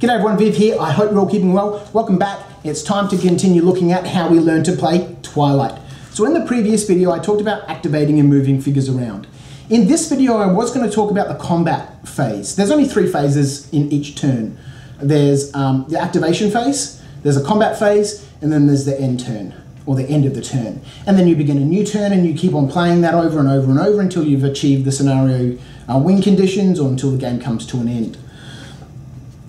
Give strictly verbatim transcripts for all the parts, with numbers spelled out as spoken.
G'day everyone, Viv here. I hope you're all keeping well. Welcome back. It's time to continue looking at how we learn to play Twilight. So in the previous video, I talked about activating and moving figures around. In this video, I was going to talk about the combat phase. There's only three phases in each turn. There's um, the activation phase, there's a combat phase, and then there's the end turn, or the end of the turn. And then you begin a new turn and you keep on playing that over and over and over until you've achieved the scenario uh, win conditions or until the game comes to an end.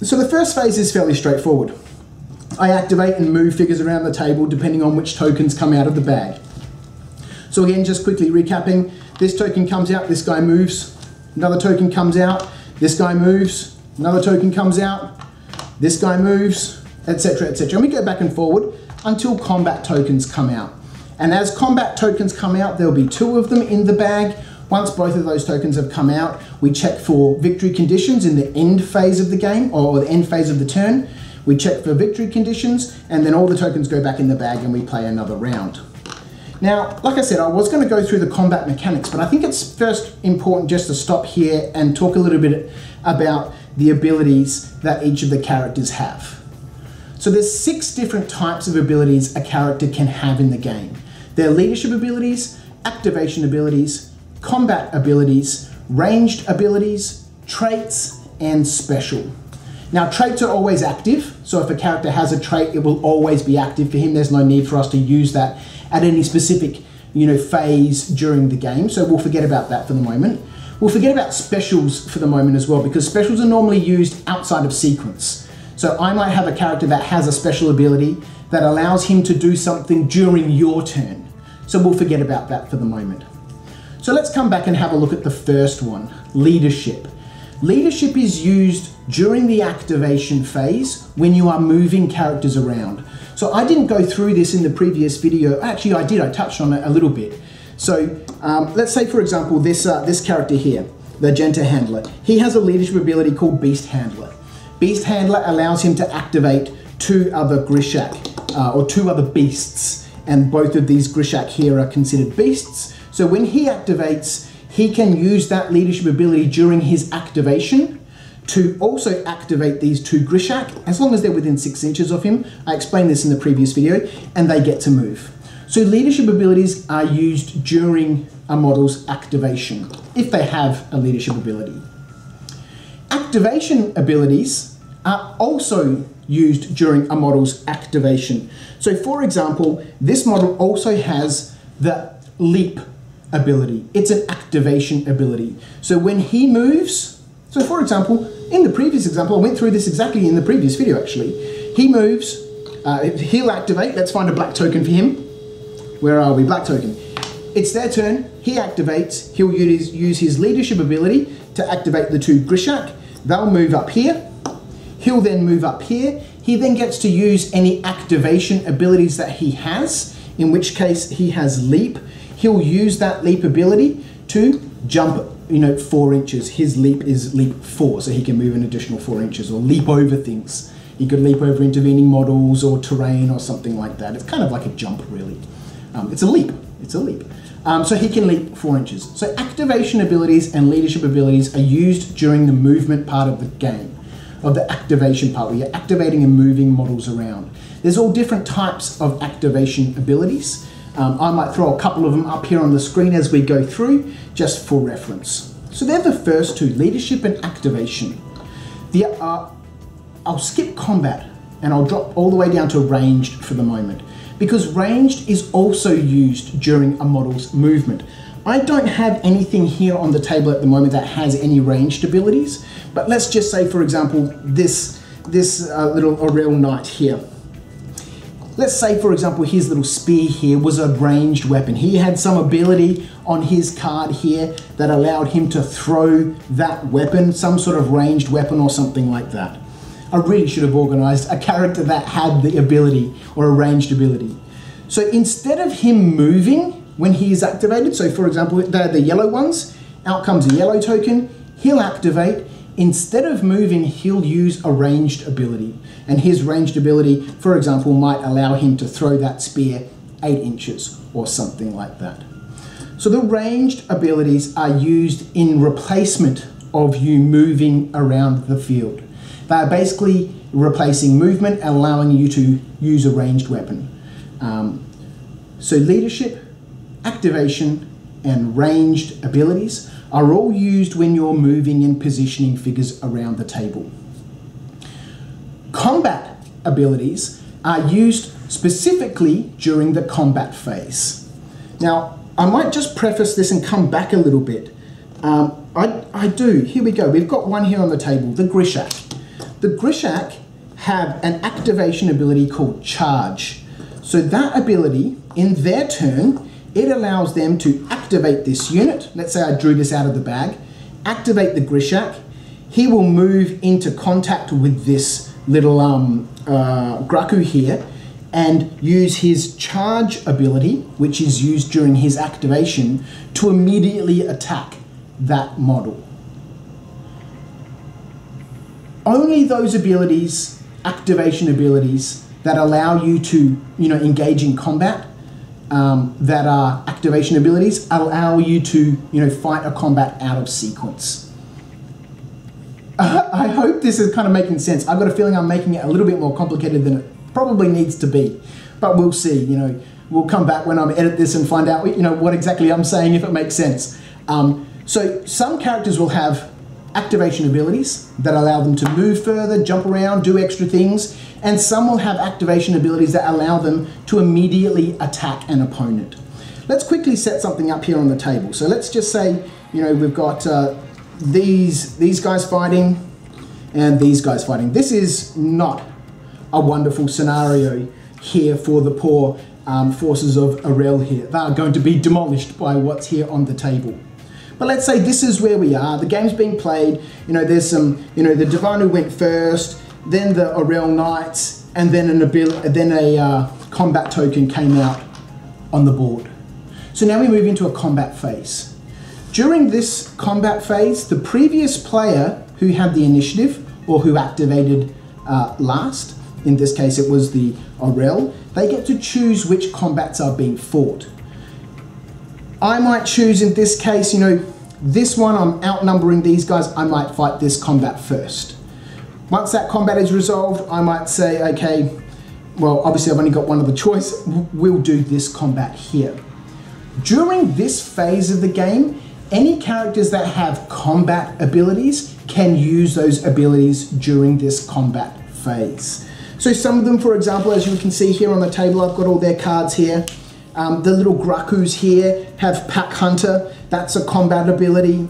So the first phase is fairly straightforward. I activate and move figures around the table depending on which tokens come out of the bag. So again, just quickly recapping, this token comes out, this guy moves, another token comes out, this guy moves, another token comes out, this guy moves, et cetera, et cetera. And we go back and forward until combat tokens come out. And as combat tokens come out, there'll be two of them in the bag. Once both of those tokens have come out, we check for victory conditions in the end phase of the game, or the end phase of the turn. We check for victory conditions, and then all the tokens go back in the bag and we play another round. Now, like I said, I was going to go through the combat mechanics, but I think it's first important just to stop here and talk a little bit about the abilities that each of the characters have. So there's six different types of abilities a character can have in the game. They're leadership abilities, activation abilities, combat abilities, ranged abilities, traits, and special. Now, traits are always active, so if a character has a trait, it will always be active for him. There's no need for us to use that at any specific, you know, phase during the game, so we'll forget about that for the moment. We'll forget about specials for the moment as well, because specials are normally used outside of sequence. So I might have a character that has a special ability that allows him to do something during your turn, so we'll forget about that for the moment. So let's come back and have a look at the first one, leadership. Leadership is used during the activation phase when you are moving characters around. So I didn't go through this in the previous video. Actually, I did, I touched on it a little bit. So um, let's say, for example, this, uh, this character here, the Genta Handler. He has a leadership ability called Beast Handler. Beast Handler allows him to activate two other Grishak, uh, or two other beasts, and both of these Grishak here are considered beasts. So when he activates, he can use that leadership ability during his activation to also activate these two Grishak, as long as they're within six inches of him. I explained this in the previous video, and they get to move. So leadership abilities are used during a model's activation, if they have a leadership ability. Activation abilities are also used during a model's activation. So for example, this model also has the leap ability. It's an activation ability. So when he moves, so for example, in the previous example, I went through this exactly in the previous video actually. He moves, uh, he'll activate, let's find a black token for him. Where are we? Black token. It's their turn, he activates, he'll use, use his leadership ability to activate the two Grishak. They'll move up here, he'll then move up here. He then gets to use any activation abilities that he has, in which case he has leap. He'll use that leap ability to jump, you know, four inches. His leap is leap four, so he can move an additional four inches or leap over things. He could leap over intervening models or terrain or something like that. It's kind of like a jump, really. Um, it's a leap, it's a leap. Um, so he can leap four inches. So activation abilities and leadership abilities are used during the movement part of the game, of the activation part, where you're activating and moving models around. There's all different types of activation abilities. Um, I might throw a couple of them up here on the screen as we go through, just for reference. So they're the first two, leadership and activation. The, uh, I'll skip combat and I'll drop all the way down to ranged for the moment, because ranged is also used during a model's movement. I don't have anything here on the table at the moment that has any ranged abilities, but let's just say, for example, this, this uh, little Aurel knight here. Let's say, for example, his little spear here was a ranged weapon. He had some ability on his card here that allowed him to throw that weapon, some sort of ranged weapon or something like that. I really should have organized a character that had the ability, or a ranged ability. So instead of him moving when he is activated, so for example, they're the yellow ones, out comes a yellow token, he'll activate. Instead of moving, he'll use a ranged ability. And his ranged ability, for example, might allow him to throw that spear eight inches or something like that. So the ranged abilities are used in replacement of you moving around the field. They are basically replacing movement and allowing you to use a ranged weapon. Um, so leadership, activation, and ranged abilities are all used when you're moving and positioning figures around the table. Combat abilities are used specifically during the combat phase. Now, I might just preface this and come back a little bit. Um, I, I do, here we go, we've got one here on the table, the Grishak. The Grishak have an activation ability called Charge. So that ability, in their turn, it allows them to activate this unit. Let's say I drew this out of the bag. Activate the Grishak. He will move into contact with this little um, uh, Graku here and use his Charge ability, which is used during his activation, to immediately attack that model. Only those abilities, activation abilities, that allow you to, you know, engage in combat, um, that are activation abilities, allow you to, you know, fight a combat out of sequence. I hope this is kind of making sense. I've got a feeling I'm making it a little bit more complicated than it probably needs to be, but we'll see. You know, we'll come back when I edit this and find out, you know, what exactly I'm saying, if it makes sense. Um, so some characters will have activation abilities that allow them to move further, jump around, do extra things, and some will have activation abilities that allow them to immediately attack an opponent. Let's quickly set something up here on the table. So let's just say, you know, we've got uh, these these guys fighting and these guys fighting. This is not a wonderful scenario here for the poor um, forces of Aurel here. They are going to be demolished by what's here on the table. But let's say this is where we are. The game's being played. You know, there's some, you know, the Devanu went first, then the Aurel Knights, and then an ability, then a uh, combat token came out on the board. So now we move into a combat phase. During this combat phase, the previous player who had the initiative or who activated uh, last, in this case it was the Aurel, they get to choose which combats are being fought. I might choose in this case, you know, this one, I'm outnumbering these guys, I might fight this combat first. Once that combat is resolved, I might say, okay, well, obviously I've only got one other choice, we'll do this combat here. During this phase of the game, any characters that have combat abilities can use those abilities during this combat phase. So some of them, for example, as you can see here on the table, I've got all their cards here. Um, the little Grakus here have Pack Hunter, that's a combat ability.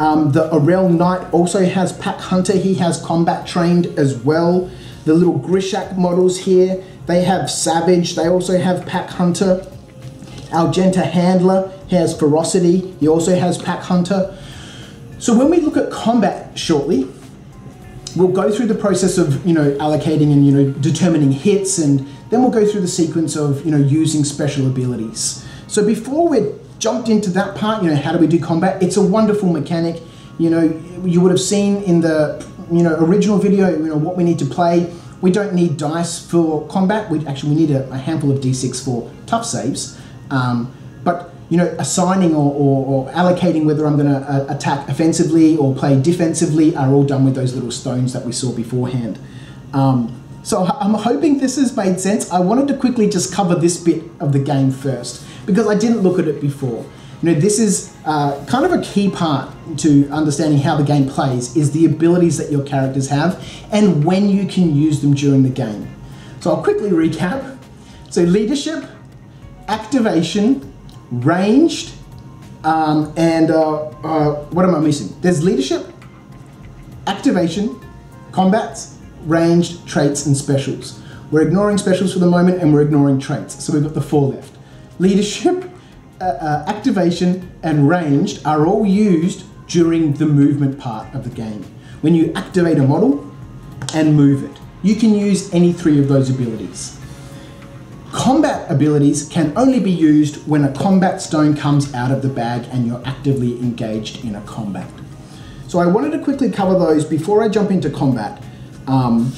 Um, the Aurel Knight also has Pack Hunter, he has Combat Trained as well. The little Grishak models here, they have Savage, they also have Pack Hunter. Algenta Handler has Ferocity, he also has Pack Hunter. So when we look at combat shortly, we'll go through the process of, you know, allocating and, you know, determining hits, and then we'll go through the sequence of, you know, using special abilities. So before we're jumped into that part, you know, how do we do combat? It's a wonderful mechanic. You know, you would have seen in the, you know, original video, you know, what we need to play. We don't need dice for combat. We actually we need a, a handful of D six for tough saves. Um, but, you know, assigning or, or, or allocating whether I'm going to uh, attack offensively or play defensively are all done with those little stones that we saw beforehand. Um, so I'm hoping this has made sense. I wanted to quickly just cover this bit of the game first because I didn't look at it before. You know, this is uh, kind of a key part to understanding how the game plays is the abilities that your characters have and when you can use them during the game. So I'll quickly recap. So leadership, activation, ranged, um, and uh, uh, what am I missing? There's leadership, activation, combats, ranged, traits, and specials. We're ignoring specials for the moment and we're ignoring traits. So we've got the four left. Leadership, uh, uh, activation, and ranged are all used during the movement part of the game. When you activate a model and move it, you can use any three of those abilities. Combat abilities can only be used when a combat stone comes out of the bag and you're actively engaged in a combat. So I wanted to quickly cover those before I jump into combat, um,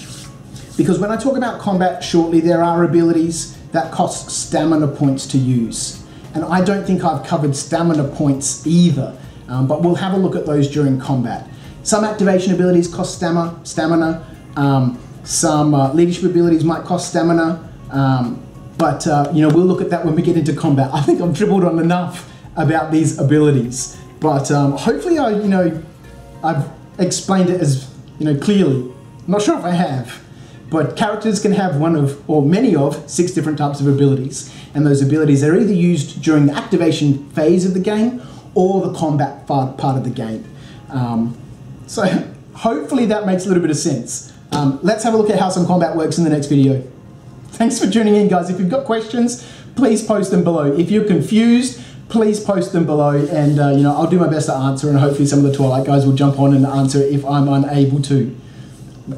because when I talk about combat shortly, there are abilities that cost stamina points to use. And I don't think I've covered stamina points either, um, but we'll have a look at those during combat. Some activation abilities cost stamina. stamina. Um, some uh, leadership abilities might cost stamina. Um, but, uh, you know, we'll look at that when we get into combat. I think I've dribbled on enough about these abilities. But um, hopefully, I, you know, I've explained it as, you know, clearly. I'm not sure if I have. But characters can have one of, or many of, six different types of abilities. And those abilities are either used during the activation phase of the game or the combat part of the game. Um, so hopefully that makes a little bit of sense. Um, let's have a look at how some combat works in the next video. Thanks for tuning in, guys. If you've got questions, please post them below. If you're confused, please post them below, and uh, you know, I'll do my best to answer, and hopefully some of the Twilight guys will jump on and answer if I'm unable to.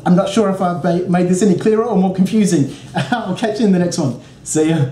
I'm not sure if I've made this any clearer or more confusing. I'll catch you in the next one. See ya.